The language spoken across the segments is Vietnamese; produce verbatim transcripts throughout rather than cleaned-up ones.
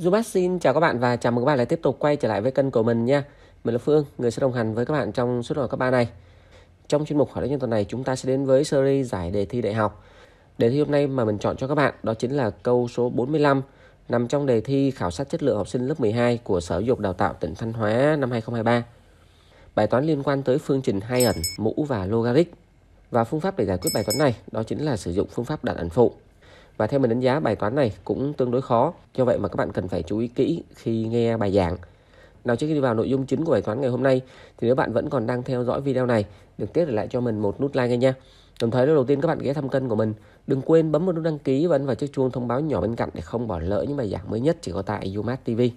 YuMath xin chào các bạn và chào mừng các bạn lại tiếp tục quay trở lại với kênh của mình nha. Mình là Phương, người sẽ đồng hành với các bạn trong suốt hồi cấp ba này. Trong chuyên mục hỏi đáp nhân tuần này, chúng ta sẽ đến với series giải đề thi đại học. Đề thi hôm nay mà mình chọn cho các bạn đó chính là câu số bốn mươi lăm, nằm trong đề thi khảo sát chất lượng học sinh lớp mười hai của Sở Giáo dục Đào tạo tỉnh Thanh Hóa năm hai không hai ba. Bài toán liên quan tới phương trình hai ẩn, mũ và logarit. Và phương pháp để giải quyết bài toán này đó chính là sử dụng phương pháp đặt ẩn phụ. Và theo mình đánh giá, bài toán này cũng tương đối khó, do vậy mà các bạn cần phải chú ý kỹ khi nghe bài giảng. Nào, trước khi đi vào nội dung chính của bài toán ngày hôm nay thì nếu bạn vẫn còn đang theo dõi video này, được tiếc để lại cho mình một nút like ngay nha. Đồng thời, đầu tiên các bạn ghé thăm kênh của mình, đừng quên bấm vào nút đăng ký và ấn vào chiếc chuông thông báo nhỏ bên cạnh để không bỏ lỡ những bài giảng mới nhất chỉ có tại YuMath ti vi.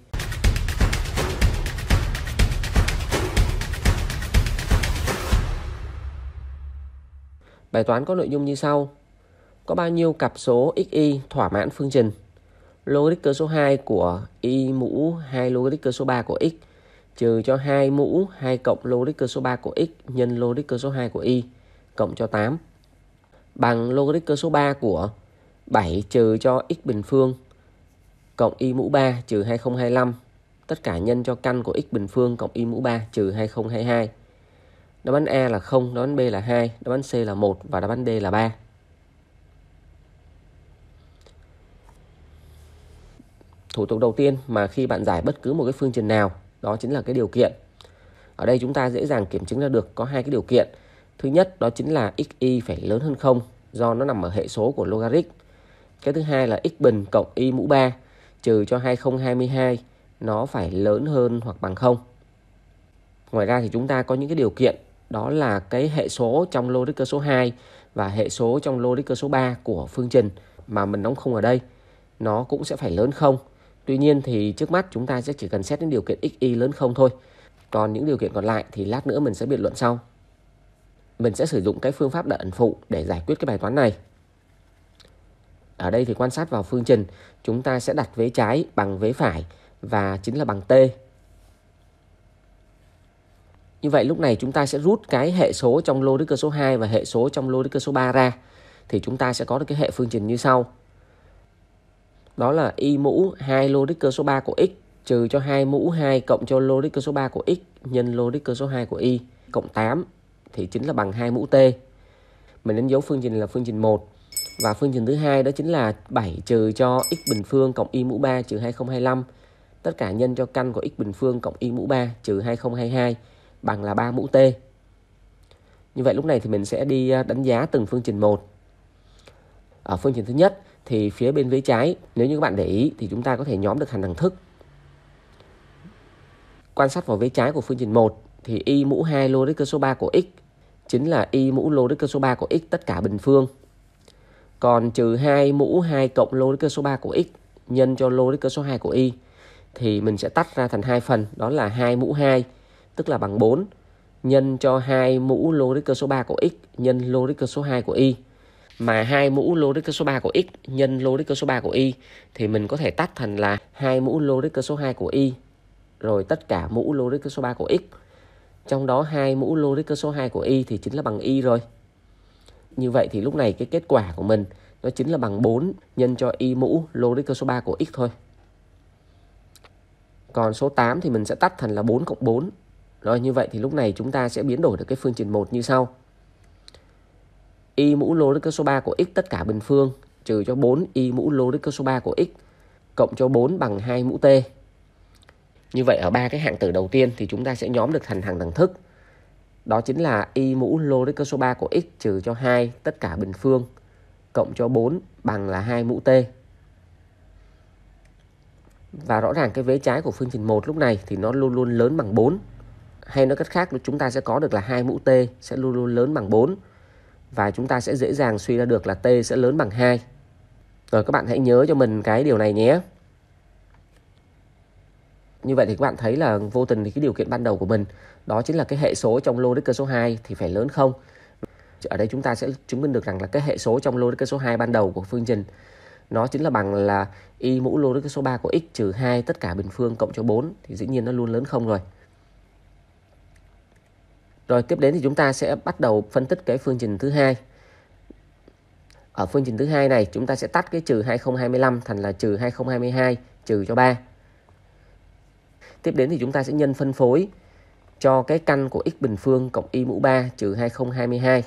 Bài toán có nội dung như sau. Có bao nhiêu cặp số xy thỏa mãn phương trình logarit cơ số hai của y mũ hai logarit cơ số ba của x trừ cho hai mũ hai cộng logarit cơ số ba của x nhân logarit cơ số hai của y cộng cho tám bằng logarit cơ số ba của bảy trừ cho x bình phương cộng y mũ ba trừ hai không hai lăm tất cả nhân cho căn của x bình phương cộng y mũ ba trừ hai không hai hai. Đáp án A là không, đáp án B là hai, đáp án C là một và đáp án D là ba. Thủ tục đầu tiên mà khi bạn giải bất cứ một cái phương trình nào đó chính là cái điều kiện. Ở đây chúng ta dễ dàng kiểm chứng ra được có hai cái điều kiện. Thứ nhất đó chính là xy phải lớn hơn không do nó nằm ở hệ số của logarit. Cái thứ hai là x bình cộng y mũ ba trừ cho hai không hai hai nó phải lớn hơn hoặc bằng không. Ngoài ra thì chúng ta có những cái điều kiện đó là cái hệ số trong logarit cơ số hai và hệ số trong logarit cơ số ba của phương trình mà mình đóng khung ở đây nó cũng sẽ phải lớn không. Tuy nhiên thì trước mắt chúng ta sẽ chỉ cần xét đến điều kiện xy lớn không thôi. Còn những điều kiện còn lại thì lát nữa mình sẽ biện luận sau. Mình sẽ sử dụng cái phương pháp đặt ẩn phụ để giải quyết cái bài toán này. Ở đây thì quan sát vào phương trình, chúng ta sẽ đặt vế trái bằng vế phải và chính là bằng t. Như vậy lúc này chúng ta sẽ rút cái hệ số trong logarit cơ số hai và hệ số trong logarit cơ số ba ra thì chúng ta sẽ có được cái hệ phương trình như sau. Đó là y mũ hai logarit cơ số ba của x trừ cho hai mũ hai cộng cho logarit cơ số ba của x nhân logarit cơ số hai của y cộng tám thì chính là bằng hai mũ t. Mình đánh dấu phương trình là phương trình một. Và phương trình thứ hai đó chính là bảy trừ cho x bình phương cộng y mũ ba trừ hai không hai lăm tất cả nhân cho căn của x bình phương cộng y mũ ba trừ hai không hai hai bằng là ba mũ t. Như vậy lúc này thì mình sẽ đi đánh giá từng phương trình một. Ở phương trình thứ nhất thì phía bên vế trái, nếu như các bạn để ý thì chúng ta có thể nhóm được hàng đẳng thức. Quan sát vào vế trái của phương trình một thì y mũ hai logarit cơ số ba của x chính là y mũ logarit cơ số ba của x tất cả bình phương. Còn trừ hai mũ hai cộng logarit cơ số ba của x nhân cho logarit cơ số hai của y thì mình sẽ tách ra thành hai phần, đó là hai mũ hai tức là bằng bốn nhân cho hai mũ logarit cơ số ba của x nhân logarit cơ số hai của y. Mà hai mũ logarit cơ số ba của x nhân logarit cơ số ba của y thì mình có thể tách thành là hai mũ logarit cơ số hai của y rồi tất cả mũ logarit cơ số ba của x. Trong đó hai mũ logarit cơ số hai của y thì chính là bằng y rồi. Như vậy thì lúc này cái kết quả của mình nó chính là bằng bốn nhân cho y mũ logarit cơ số ba của x thôi. Còn số tám thì mình sẽ tách thành là bốn cộng bốn. Rồi, như vậy thì lúc này chúng ta sẽ biến đổi được cái phương trình một như sau. Y mũ logarit cơ số ba của x tất cả bình phương trừ cho bốn y mũ logarit cơ số ba của x cộng cho bốn bằng hai mũ t. Như vậy ở ba cái hạng tử đầu tiên thì chúng ta sẽ nhóm được thành hàng đẳng thức. Đó chính là y mũ logarit cơ số ba của x trừ cho hai tất cả bình phương cộng cho bốn bằng là hai mũ t. Và rõ ràng cái vế trái của phương trình một lúc này thì nó luôn luôn lớn bằng bốn. Hay nói cách khác, chúng ta sẽ có được là hai mũ t sẽ luôn luôn lớn bằng bốn. Và chúng ta sẽ dễ dàng suy ra được là t sẽ lớn bằng hai. Rồi các bạn hãy nhớ cho mình cái điều này nhé. Như vậy thì các bạn thấy là vô tình thì cái điều kiện ban đầu của mình đó chính là cái hệ số trong logarit cơ số hai thì phải lớn không. Ở đây chúng ta sẽ chứng minh được rằng là cái hệ số trong logarit cơ số hai ban đầu của phương trình nó chính là bằng là y mũ logarit cơ số ba của x trừ hai tất cả bình phương cộng cho bốn thì dĩ nhiên nó luôn lớn không rồi. Rồi tiếp đến thì chúng ta sẽ bắt đầu phân tích cái phương trình thứ hai. Ở phương trình thứ hai này chúng ta sẽ tách cái trừ hai không hai lăm thành là trừ hai không hai hai trừ cho ba. Tiếp đến thì chúng ta sẽ nhân phân phối cho cái căn của x bình phương cộng y mũ ba trừ hai không hai hai.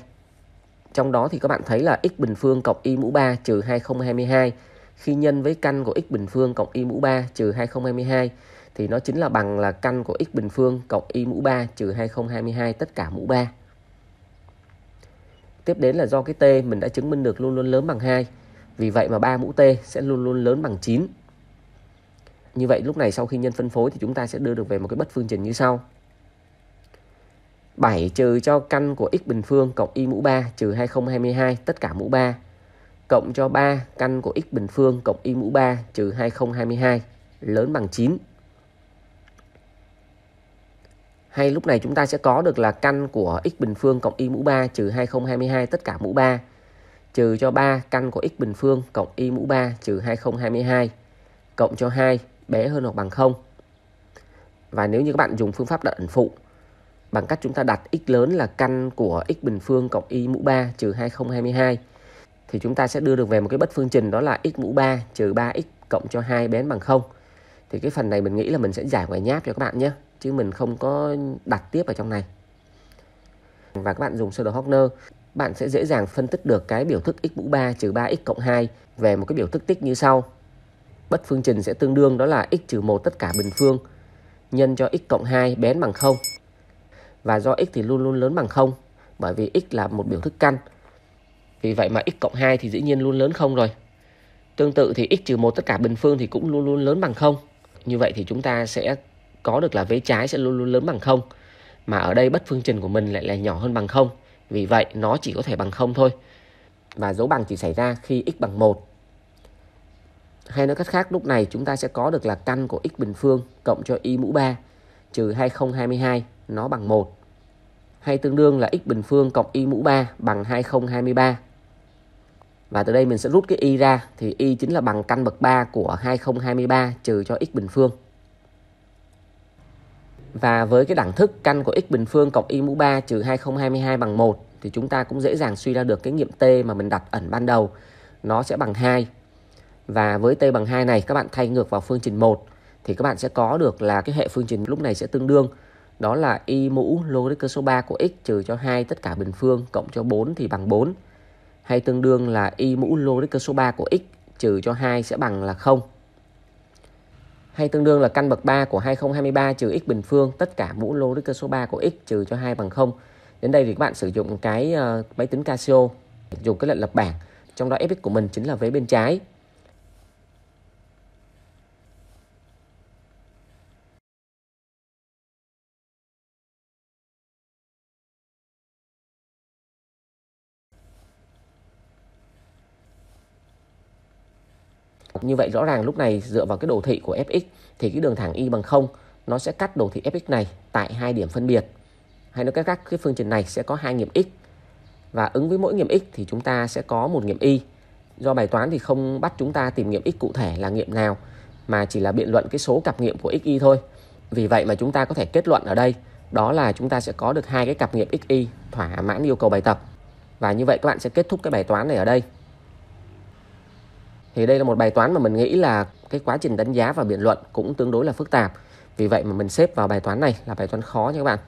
Trong đó thì các bạn thấy là x bình phương cộng y mũ ba trừ hai không hai hai khi nhân với căn của x bình phương cộng y mũ ba trừ hai không hai hai thì nó chính là bằng là căn của x bình phương cộng y mũ ba trừ hai không hai hai tất cả mũ ba. Tiếp đến là do cái t mình đã chứng minh được luôn luôn lớn bằng hai. Vì vậy mà ba mũ t sẽ luôn luôn lớn bằng chín. Như vậy lúc này sau khi nhân phân phối thì chúng ta sẽ đưa được về một cái bất phương trình như sau. bảy trừ cho căn của x bình phương cộng y mũ ba trừ hai không hai hai tất cả mũ ba cộng cho ba căn của x bình phương cộng y mũ ba trừ hai không hai hai lớn bằng chín. Hay lúc này chúng ta sẽ có được là căn của x bình phương cộng y mũ ba trừ hai không hai hai tất cả mũ ba trừ cho ba căn của x bình phương cộng y mũ ba trừ hai không hai hai cộng cho hai bé hơn hoặc bằng không. Và nếu như các bạn dùng phương pháp đặt ẩn phụ bằng cách chúng ta đặt x lớn là căn của x bình phương cộng y mũ ba trừ hai không hai hai thì chúng ta sẽ đưa được về một cái bất phương trình đó là x mũ ba trừ ba x cộng cho hai bé bằng không. Thì cái phần này mình nghĩ là mình sẽ giải ngoài nháp cho các bạn nhé, chứ mình không có đặt tiếp ở trong này. Và các bạn dùng sơ đồ Hockner, bạn sẽ dễ dàng phân tích được cái biểu thức x mũ ba trừ ba x cộng hai về một cái biểu thức tích như sau. Bất phương trình sẽ tương đương đó là x trừ một tất cả bình phương nhân cho x cộng hai bé bằng không. Và do x thì luôn luôn lớn bằng không, bởi vì x là một biểu thức căn. Vì vậy mà x cộng hai thì dĩ nhiên luôn lớn không rồi. Tương tự thì x trừ một tất cả bình phương thì cũng luôn luôn lớn bằng không. Như vậy thì chúng ta sẽ có được là vế trái sẽ luôn luôn lớn bằng không. Mà ở đây bất phương trình của mình lại là nhỏ hơn bằng không. Vì vậy nó chỉ có thể bằng không thôi. Và dấu bằng chỉ xảy ra khi x bằng một. Hay nói cách khác, lúc này chúng ta sẽ có được là căn của x bình phương cộng cho y mũ ba trừ hai không hai hai nó bằng một. Hay tương đương là x bình phương cộng y mũ ba bằng hai không hai ba. Và từ đây mình sẽ rút cái y ra thì y chính là bằng căn bậc ba của hai không hai ba trừ cho x bình phương. Và với cái đẳng thức căn của x bình phương cộng y mũ ba trừ hai không hai hai bằng một thì chúng ta cũng dễ dàng suy ra được cái nghiệm t mà mình đặt ẩn ban đầu nó sẽ bằng hai. Và với t bằng hai này các bạn thay ngược vào phương trình một thì các bạn sẽ có được là cái hệ phương trình lúc này sẽ tương đương đó là y mũ logaric cơ số ba của x trừ cho hai tất cả bình phương cộng cho bốn thì bằng bốn. Hay tương đương là y mũ logaric cơ số ba của x trừ cho hai sẽ bằng là không. Hay tương đương là căn bậc ba của hai không hai ba trừ x bình phương tất cả mũ logaric cơ số ba của x trừ cho hai bằng không. Đến đây thì các bạn sử dụng cái uh, máy tính Casio, dùng cái lệnh lập bảng, trong đó fx của mình chính là vế bên trái. Như vậy rõ ràng lúc này dựa vào cái đồ thị của fx thì cái đường thẳng y bằng không nó sẽ cắt đồ thị fx này tại hai điểm phân biệt. Hay nói cách khác, cái phương trình này sẽ có hai nghiệm x và ứng với mỗi nghiệm x thì chúng ta sẽ có một nghiệm y. Do bài toán thì không bắt chúng ta tìm nghiệm x cụ thể là nghiệm nào mà chỉ là biện luận cái số cặp nghiệm của x y thôi. Vì vậy mà chúng ta có thể kết luận ở đây đó là chúng ta sẽ có được hai cái cặp nghiệm x y thỏa mãn yêu cầu bài tập. Và như vậy các bạn sẽ kết thúc cái bài toán này ở đây. Thì đây là một bài toán mà mình nghĩ là cái quá trình đánh giá và biện luận cũng tương đối là phức tạp. Vì vậy mà mình xếp vào bài toán này là bài toán khó nha các bạn.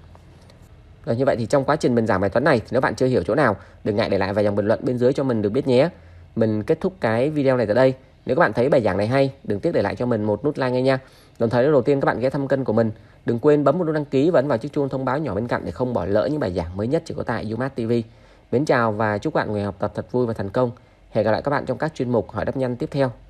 Rồi, như vậy thì trong quá trình mình giảng bài toán này thì nếu bạn chưa hiểu chỗ nào, đừng ngại để lại vài dòng bình luận bên dưới cho mình được biết nhé. Mình kết thúc cái video này tại đây. Nếu các bạn thấy bài giảng này hay, đừng tiếc để lại cho mình một nút like ngay nha. Đồng thời, đầu tiên các bạn ghé thăm kênh của mình, đừng quên bấm một nút đăng ký và ấn vào chiếc chuông thông báo nhỏ bên cạnh để không bỏ lỡ những bài giảng mới nhất chỉ có tại YuMath ti vi. Mến chào và chúc bạn người học tập thật vui và thành công. Hẹn gặp lại các bạn trong các chuyên mục hỏi đáp nhanh tiếp theo.